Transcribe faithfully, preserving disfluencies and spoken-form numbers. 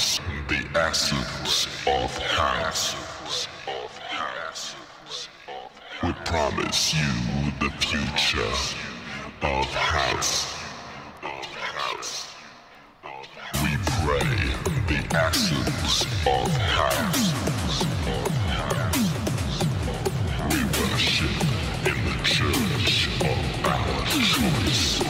essence, the essence of house. We promise you the future of house. We pray the essence of house. We worship in the church of our choice.